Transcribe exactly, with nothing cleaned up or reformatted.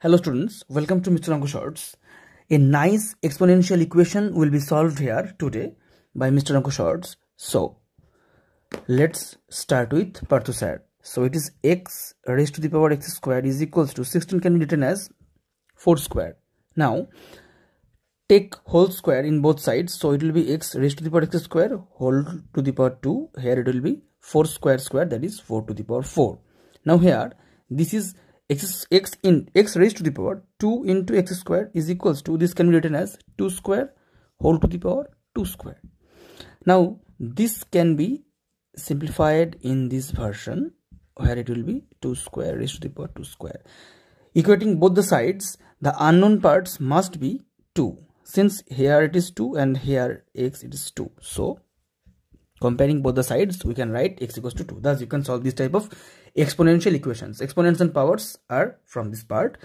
Hello students, welcome to Mister Onko Shorts. A nice exponential equation will be solved here today by Mister Onko Shorts. So, let's start with Partho sir. So, it is x raised to the power x squared is equals to sixteen can be written as four squared. Now, take whole square in both sides. So, it will be x raised to the power x squared whole to the power two. Here it will be four square squared, that is four to the power four. Now, here this is X, x in x raised to the power two into x squared is equals to, this can be written as two square whole to the power two square. Now this can be simplified in this version where it will be two square raised to the power two square. Equating both the sides, the unknown parts must be two, since here it is two and here x it is two. So comparing both the sides, we can write x equals to two. Thus, you can solve this type of exponential equations. Exponents and powers are from this part.